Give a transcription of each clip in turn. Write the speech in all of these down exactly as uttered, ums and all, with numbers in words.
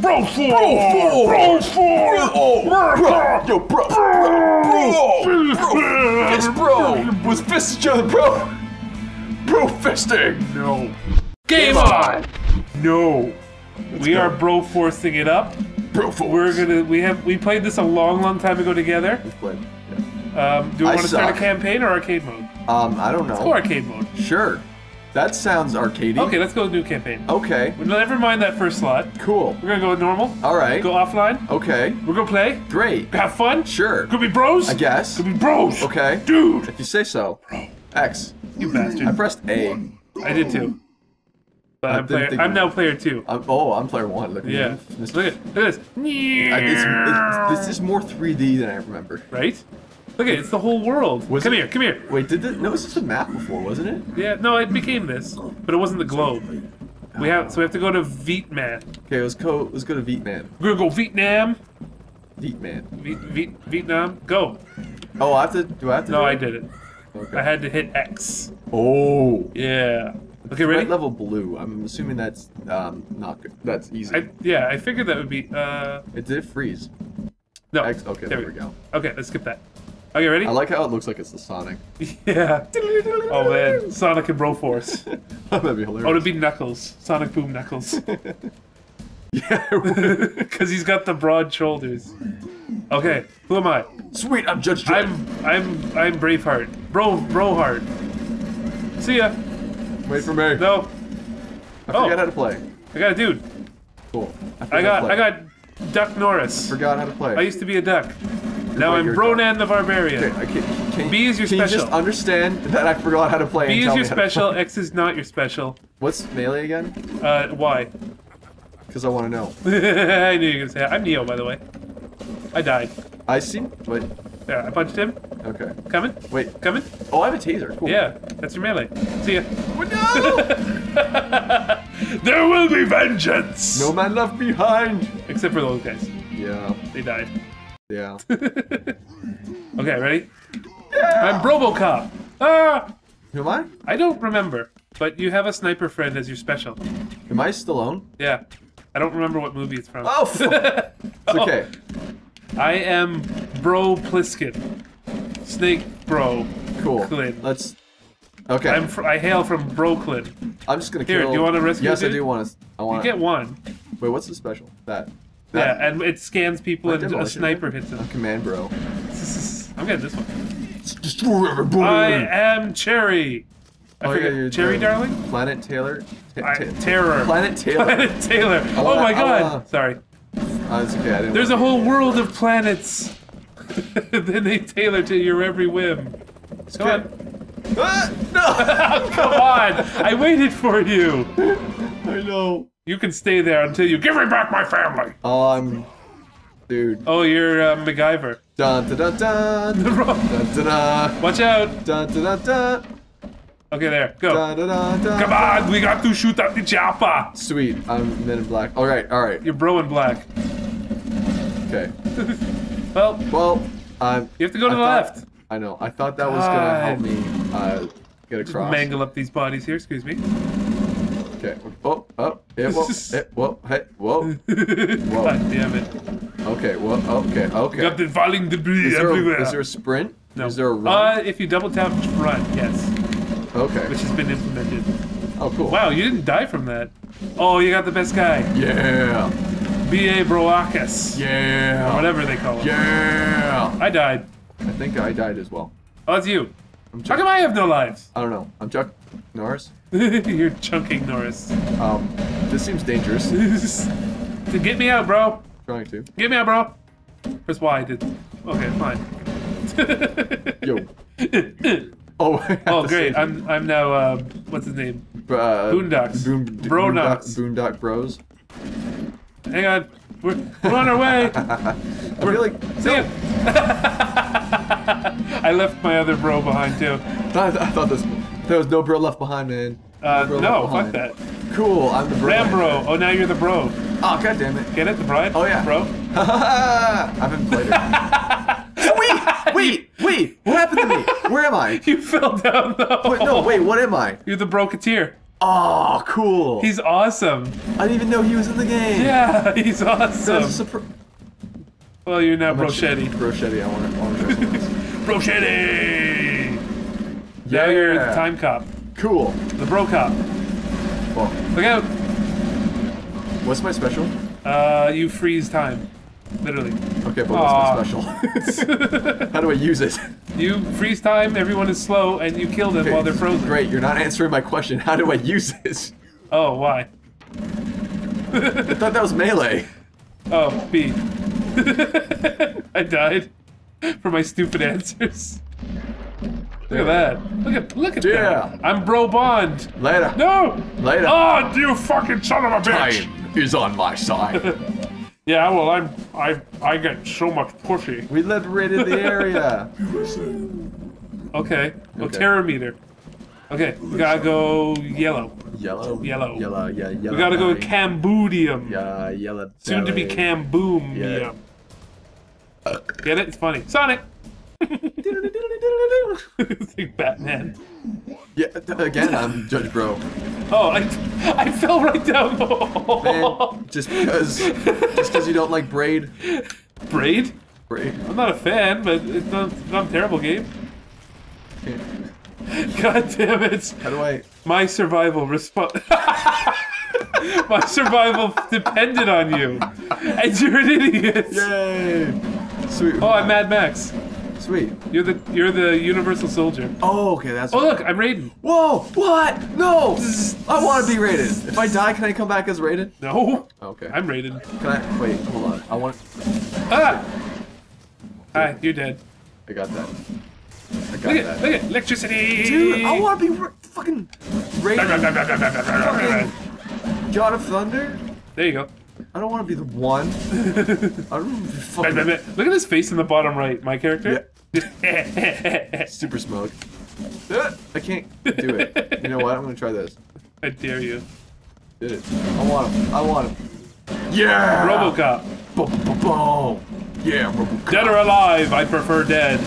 Broforce! Broforce! Yo, bro! Bro! Fist, bro! Let's fist each other, bro! Bro fisting! No. Game on! No. We are bro forcing it up. Broforce. We're gonna. We have. We played this a long, long time ago together. We've played. Yeah. Um, do we want to start a campaign or arcade mode? Um, I don't know. Let's go arcade mode. Sure. That sounds arcadey. Okay, let's go with new campaign. Okay. Well, never mind that first slot. Cool. We're gonna go with normal. All right. Go offline. Okay. We're gonna play. Great. Have fun. Sure. Could be bros. I guess. Could be bros. Okay. Dude. If you say so. Bro. X. You bastard. I pressed A. I did too. But I'm, player, I'm now player two. I'm, oh, I'm player one. Look at yeah. this. Look at this. I, this, this is more three D than I remember. Right? Look at it. It's the whole world. Was come it, here. Come here. Wait, did this? No, this was a map before, wasn't it? Yeah. No, it became this, but it wasn't the globe. We have, so we have to go to Vietnam. Okay, let's go. Let's go to Vietnam. We're gonna go Vietnam. Vietnam. Viet, Viet, Vietnam. Go. Oh, I have to. Do I have to? No, do I did it. Okay. I had to hit X. Oh. Yeah. Okay, ready? Right level blue. I'm assuming that's um, not good. That's easy. I, yeah, I figured that would be. Uh... It did freeze. No. X, okay, there, there we go. go. Okay, let's skip that. Okay, ready? I like how it looks like it's the Sonic. Yeah. Oh man, Sonic and Broforce. That'd be hilarious. Oh, it'd be Knuckles. Sonic Boom Knuckles. Yeah. Because he's got the broad shoulders. Okay, who am I? Sweet, I'm Judge Drake. I'm I'm I'm Braveheart. Bro, Broheart. See ya. Wait for me. No. I forgot oh. how to play. I got a dude. Cool. I, I got I got Duck Norris. I forgot how to play. I used to be a duck. You're now I'm Bronan the Barbarian. Okay, I can't, can B is your can special. You just understand that I forgot how to play. B and is your special. X is not your special. What's melee again? Uh, why? Because I want to know. I knew you were gonna say that. I'm Neo, by the way. I died. I seen. Wait. There, I punched him. Okay. Coming. Wait. Coming. Oh, I have a taser. Cool. Yeah, that's your melee. See ya. No! There will be vengeance! No man left behind! Except for those guys. Yeah. They died. Yeah. Okay, ready? Yeah. I'm Robocop! Ah! Who am I? I don't remember, but you have a sniper friend as your special. Am I Stallone? Yeah. I don't remember what movie it's from. Oh! Fuck. It's okay. Oh. I am Bro Pliskin. Snake Bro. Cool. Clint. Let's... Okay. I'm fr I hail from Brooklyn. I'm just gonna kill. Here, do you want to rescue? Yes, dude? I do want to. I want. You get one. Wait, what's the special? That. that. Yeah, and it scans people, I and a sniper it. hits them. Command, bro. I'm getting this one. Destroy everybody. I am Cherry. I oh, forget. Yeah, Cherry Darling. Planet Taylor. I, terror. Planet Taylor. Planet Taylor. Wanna, oh my God. Wanna... Sorry. Oh, it's okay. I didn't There's a whole world of planets. Then they tailor to your every whim. It's Come good. on. Ah, no! Come on! I waited for you! I know. You can stay there until you give me back my family! Oh, I'm... Dude. Oh, you're uh, MacGyver. Dun da da da! Dun da da! Watch out! Dun da da da! Okay, there. Go. Dun, dun, dun, dun, Come on! Dun. We got to shoot up the Jaffa! Sweet. I'm Men in Black. Alright, alright. You're Bro in Black. Okay. well... Well, I'm... You have to go to I the thought... left. I know. I thought that was gonna uh, help me uh, get across. Mangle up these bodies here. Excuse me. Okay. Oh, oh, yeah, whoa, yeah, whoa, hey, whoa, whoa. God damn it. Okay. Whoa. Okay. Okay. You got the falling debris is everywhere. A, is there a sprint? No. Is there a run? Uh, if you double tap run, yes. Okay. Which has been implemented. Oh, cool. Wow, you didn't die from that. Oh, you got the best guy. Yeah. B A Broacus. Yeah. Or whatever they call him. Yeah. I died. I think I died as well. Oh, it's you. I'm How come I have no lives? I don't know. I'm Chuck Norris. You're chunking Norris. Um, this seems dangerous. Get me out, bro. Trying to. Get me out, bro. Press Y. Did. Okay, fine. Yo. oh. Oh, great. I'm. I'm now. Uh, what's his name? Uh, Boondocks. Boom, Bro Nux. Boondock Bros. Hang on. We're, we're on our way. I we're, feel like. See no. ya. I left my other bro behind too. I, th I thought this, there was no bro left behind, man. No, uh, no fuck behind. that. Cool, I'm the bro. Rambo. Oh, now you're the bro. Oh, god damn it. Get it, the bride? Oh yeah, bro. I haven't played it. Wait, wait, wait. What happened to me? Where am I? You fell down the hole. Wait, no, wait. What am I? You're the Broketeer. Oh, cool. He's awesome. I didn't even know he was in the game. Yeah, he's awesome. Well, you're now Brochetti. Brochetti, I want to. I want to Brochetti! Yeah. Now you're the Time Cop. Cool. The Bro Cop. Whoa. Look out! What's my special? Uh, you freeze time. Literally. Okay, but what's my special? How do I use it? You freeze time, everyone is slow, and you kill them okay, while they're frozen. Great, you're not answering my question. How do I use this? Oh, why? I thought that was melee. Oh, B. I died for my stupid answers. Look at that. Look at look at yeah. that. I'm Bro Bond. Later. No! Later. Oh, you fucking son of a bitch! Time is on my side. Yeah, well, I'm I I get so much pushy. We liberated the area. Okay. Oh, okay. Terror meter. Okay, we gotta go yellow. Yellow. Yellow. Yellow. Yeah. Yellow. We gotta go to Cambodium. Yeah. Yellow. Soon to be Camboom. Yeah. Uh, Get it? It's funny. Sonic. It's like Batman. Yeah. Again, I'm Judge Bro. Oh, I I fell right down. Man, just because just because you don't like Braid. Braid? Braid. I'm not a fan, but it's not it's not a terrible game. Okay. God damn it! How do I? My survival response. My survival depended on you, and you're an idiot. Yay! Sweet. Oh, I'm Mad Max. Sweet. You're the you're the Universal Soldier. Oh, okay, that's. Oh, look, I'm Raiden. Whoa! What? No! I want to be Raiden. If I die, can I come back as Raiden? No. Okay. I'm Raiden. Can I? Wait, hold on. I want. Ah! Hi, you're dead. I got that. I got look at that. Look at electricity! Dude, I want to be r fucking Raiden. fucking John of Thunder? There you go. I don't want to be the one. I don't fucking... Wait, wait, wait. Look at his face in the bottom right. My character? Yeah. Super Smoke. I can't do it. You know what? I'm going to try this. I dare you. Did it. I want him. I want him. Yeah! Robocop. Boom. Yeah, Robocop. Dead or alive, I prefer dead.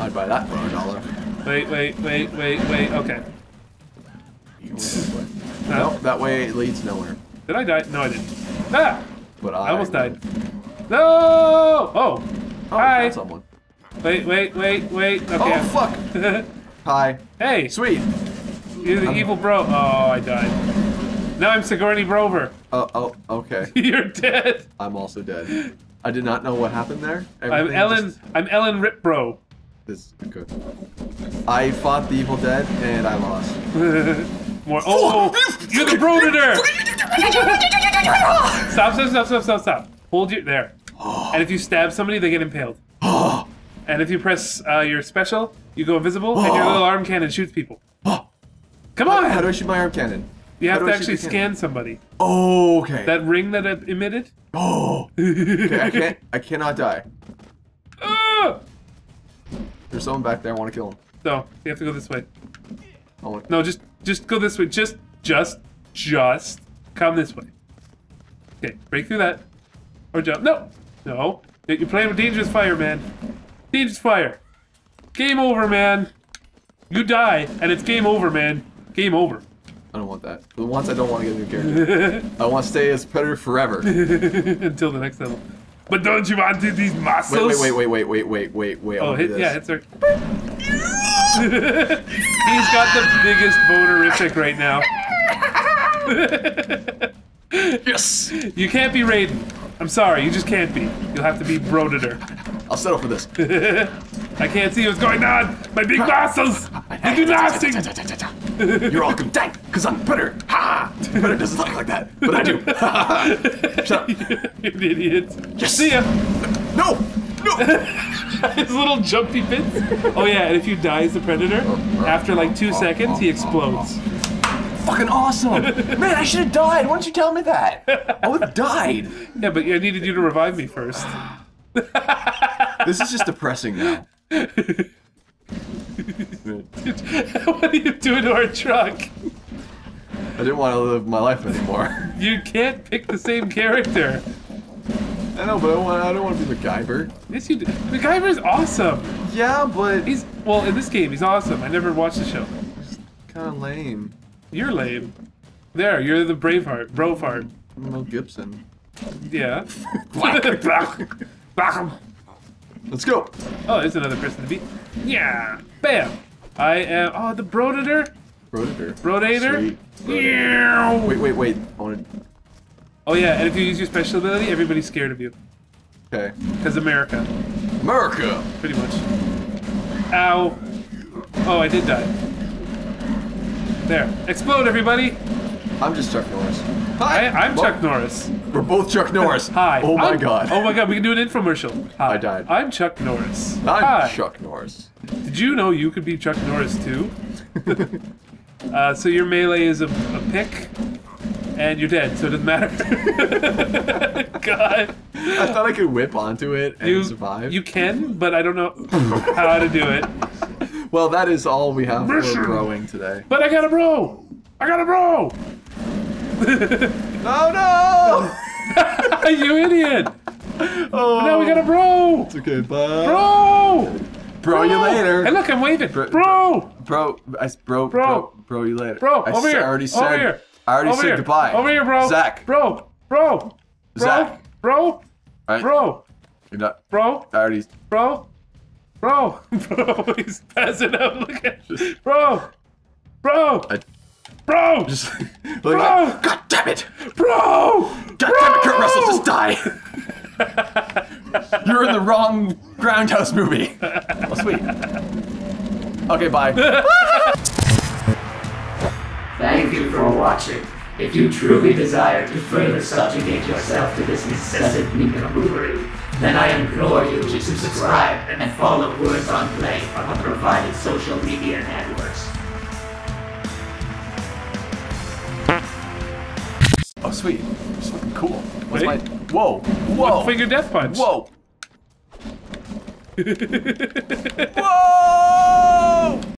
I'd buy that for a dollar. Wait, wait, wait, wait, wait, okay. No, nope, that way it leads nowhere. Did I die? No, I didn't. Ah! But I, I almost died. No! Oh! Oh, hi! Someone. Wait, wait, wait, wait. Okay. Oh, fuck! Hi. Hey! Sweet! You're the I'm... evil bro. Oh, I died. Now I'm Sigourney Brover. Oh, oh, okay. You're dead. I'm also dead. I did not know what happened there. Everything I'm Ellen. Just... I'm Ellen Ripbro. This is good. I fought the Evil Dead and I lost. More. Oh, oh! You're the Predator! Stop, stop, stop, stop, stop, stop. Hold your. There. And if you stab somebody, they get impaled. And if you press uh, your special, you go invisible and your little arm cannon shoots people. Come on! How do I shoot my arm cannon? You have to actually scan somebody. Oh, okay. That ring that it emitted? Oh! Okay, I can't. I cannot die. Ah! There's someone back there. I want to kill him. No, you have to go this way. I want no, just just go this way. Just, just, just come this way. Okay, break through that, or jump. No, no, you're playing with dangerous fire, man. Dangerous fire. Game over, man. You die, and it's game over, man. Game over. I don't want that. For once, I don't want to get a new character. I want to stay as Predator forever until the next level. But don't you want to do these muscles? Wait, wait, wait, wait, wait, wait, wait, wait. Oh, hit, yeah, it's her. He's got the biggest bonerific right now. Yes! You can't be Raiden. I'm sorry, you just can't be. You'll have to be Brodator. I'll settle for this. I can't see what's going on! My big muscles! They do nothing! You're all gonna die, because I'm Predator! Ha! Predator doesn't look like that, but I do! Shut up. You're an idiot. Yes. See ya! No! No! His little jumpy bits. Oh yeah, and if you die as the Predator, after like two seconds, he explodes. Fucking awesome! Man, I should have died! Why didn't you tell me that? I would have died! Yeah, but I needed you to revive me first. This is just depressing now. What are you doing to our truck? I didn't want to live my life anymore. You can't pick the same character. I know, but I don't want, I don't want to be MacGyver. Yes, you do. MacGyver's awesome. Yeah, but he's well in this game. He's awesome. I never watched the show. Kind of lame. You're lame. There, you're the Braveheart, Broheart. Mel Gibson. Yeah. Let's go. Oh, there's another person to beat. Yeah. Bam. I am. Oh, the Brodator. Brodator. Brodator. Yeah. Wait, wait, wait. I wanted... Oh yeah, and if you use your special ability, everybody's scared of you. Okay. Because America. America. Pretty much. Ow. Oh, I did die. There. Explode, everybody. I'm just Chuck Norris. Hi. I, I'm well, Chuck Norris. We're both Chuck Norris. Hi. Oh my I'm, god. Oh my god, we can do an infomercial. Hi. I died. I'm Chuck Norris. I'm Hi. Chuck Norris. Did you know you could be Chuck Norris too? uh, so your melee is a, a pick, and you're dead, so it doesn't matter. God. I thought I could whip onto it and you, survive. You can, but I don't know how to do it. Well, that is all we have Mission. for broing today. But I got a bro! I got a bro! Oh no! You idiot! Oh, now we got a bro! It's okay, bye. Bro! Bro, bro you later. And look, I'm waving. Bro! Bro! Bro, I, bro, bro. bro, bro you later. Bro, I over here. I already said, over here. I already over said here. goodbye. Over here, bro. Zach. Bro. Bro. Zach. Bro. Right. Bro. You're not. Bro. I already. Bro. Bro. Bro. He's passing out. Look at Just... Bro. Bro. I... Bro! Just, like, bro! Like, God damn it! Bro! God bro! damn it, Kurt Russell, just die! You're in the wrong Groundhouse movie. Oh, sweet. Okay, bye. Thank you for watching. If you truly desire to further subjugate yourself to this incessant nincompoopery, then I implore you to subscribe and follow Words on Play on the provided social media networks. Oh, sweet. It's fucking cool. What's my... Whoa. Whoa. One finger death punch. Whoa.